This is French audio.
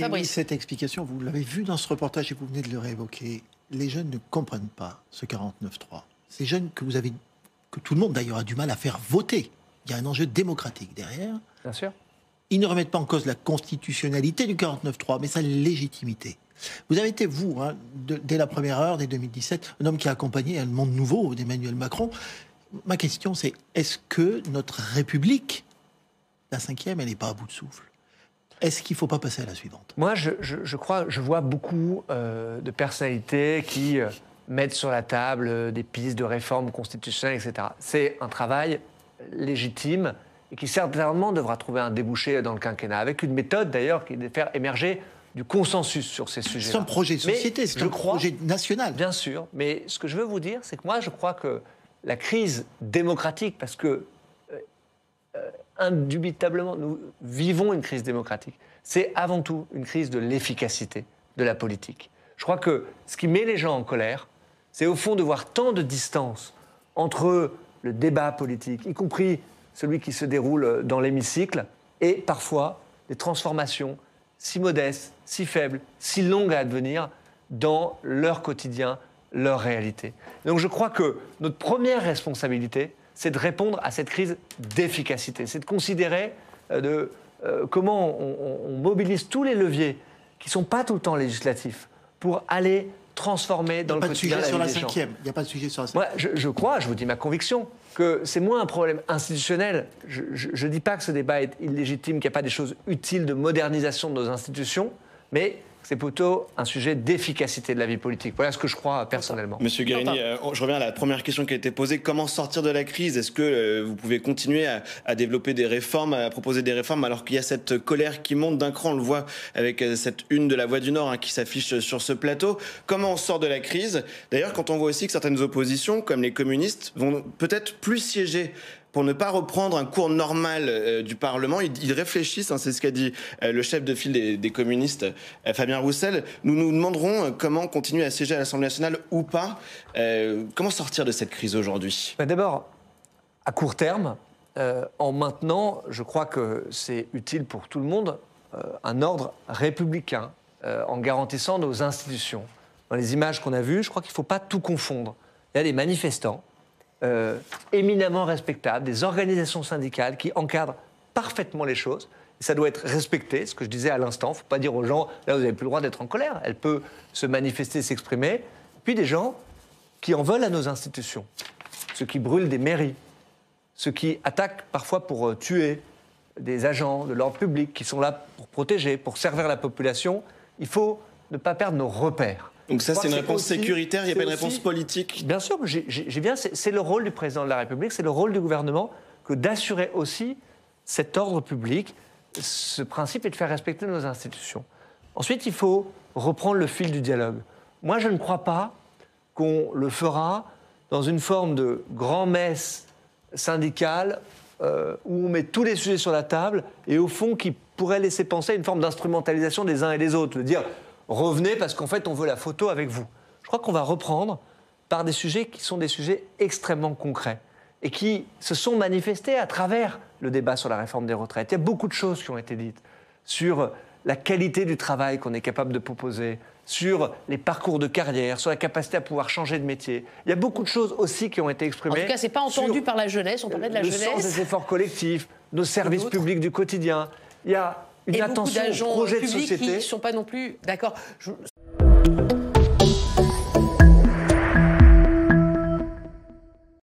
Fabrice. Et cette explication, vous l'avez vu dans ce reportage et vous venez de le réévoquer, les jeunes ne comprennent pas ce 49.3. Ces jeunes que vous avez, que tout le monde d'ailleurs a du mal à faire voter. Il y a un enjeu démocratique derrière. Bien sûr. Ils ne remettent pas en cause la constitutionnalité du 49.3, mais sa légitimité. Vous avez été, vous, hein, dès la première heure, dès 2017, un homme qui a accompagné le monde nouveau d'Emmanuel Macron. Ma question, c'est, est-ce que notre République, la cinquième, elle n'est pas à bout de souffle ? Est-ce qu'il ne faut pas passer à la suivante ? Moi, je vois beaucoup de personnalités qui mettent sur la table des pistes de réforme constitutionnelle, etc. C'est un travail légitime et qui certainement devra trouver un débouché dans le quinquennat, avec une méthode d'ailleurs qui est de faire émerger du consensus sur ces sujets-là. C'est un projet de société, c'est un projet national. Bien sûr, mais ce que je veux vous dire, c'est que moi, je crois que la crise démocratique, parce que indubitablement, nous vivons une crise démocratique, c'est avant tout une crise de l'efficacité de la politique. Je crois que ce qui met les gens en colère, c'est au fond de voir tant de distance entre le débat politique, y compris celui qui se déroule dans l'hémicycle, et parfois des transformations si modestes, si faibles, si longues à advenir dans leur quotidien, leur réalité. Donc je crois que notre première responsabilité, c'est de répondre à cette crise d'efficacité, c'est de considérer comment on mobilise tous les leviers qui ne sont pas tout le temps législatifs pour aller transformer dans le quotidien la vie des gens. Il n'y a pas de sujet sur la 5e. Moi, je crois, je vous dis ma conviction, que c'est moins un problème institutionnel. Je ne dis pas que ce débat est illégitime, qu'il n'y a pas des choses utiles de modernisation de nos institutions, mais c'est plutôt un sujet d'efficacité de la vie politique. Voilà ce que je crois personnellement. Monsieur Guerini, je reviens à la première question qui a été posée. Comment sortir de la crise? Est-ce que vous pouvez continuer à développer des réformes, à proposer des réformes, alors qu'il y a cette colère qui monte d'un cran? On le voit avec cette une de la Voix du Nord qui s'affiche sur ce plateau. Comment on sort de la crise? D'ailleurs, quand on voit aussi que certaines oppositions, comme les communistes, vont peut-être plus siéger pour ne pas reprendre un cours normal du Parlement. Ils réfléchissent, hein, c'est ce qu'a dit le chef de file des communistes, Fabien Roussel. Nous demanderons comment continuer à siéger à l'Assemblée nationale ou pas. Comment sortir de cette crise aujourd'hui? D'abord, à court terme, en maintenant, je crois que c'est utile pour tout le monde, un ordre républicain, en garantissant nos institutions. Dans les images qu'on a vues, je crois qu'il ne faut pas tout confondre. Il y a des manifestants, éminemment respectables, des organisations syndicales qui encadrent parfaitement les choses. Et ça doit être respecté, ce que je disais à l'instant. Il ne faut pas dire aux gens, là, vous n'avez plus le droit d'être en colère. Elle peut se manifester, s'exprimer. Puis des gens qui en veulent à nos institutions, ceux qui brûlent des mairies, ceux qui attaquent parfois pour tuer des agents de l'ordre public qui sont là pour protéger, pour servir la population. Il faut ne pas perdre nos repères. Donc ça, c'est une réponse sécuritaire, il n'y a pas une réponse politique. Bien sûr, c'est le rôle du président de la République, c'est le rôle du gouvernement que d'assurer aussi cet ordre public, ce principe est de faire respecter nos institutions. Ensuite, il faut reprendre le fil du dialogue. Moi, je ne crois pas qu'on le fera dans une forme de grand-messe syndicale où on met tous les sujets sur la table et au fond qui pourrait laisser penser à une forme d'instrumentalisation des uns et des autres, de dire... revenez parce qu'en fait, on veut la photo avec vous. Je crois qu'on va reprendre par des sujets qui sont des sujets extrêmement concrets et qui se sont manifestés à travers le débat sur la réforme des retraites. Il y a beaucoup de choses qui ont été dites sur la qualité du travail qu'on est capable de proposer, sur les parcours de carrière, sur la capacité à pouvoir changer de métier. Il y a beaucoup de choses aussi qui ont été exprimées. En tout cas, ce n'est pas entendu par la jeunesse, on parlait de la jeunesse. Le sens des efforts collectifs, nos services publics du quotidien. Il y a... une attention au projet de société. Beaucoup d'agents publics qui ne sont pas non plus d'accord.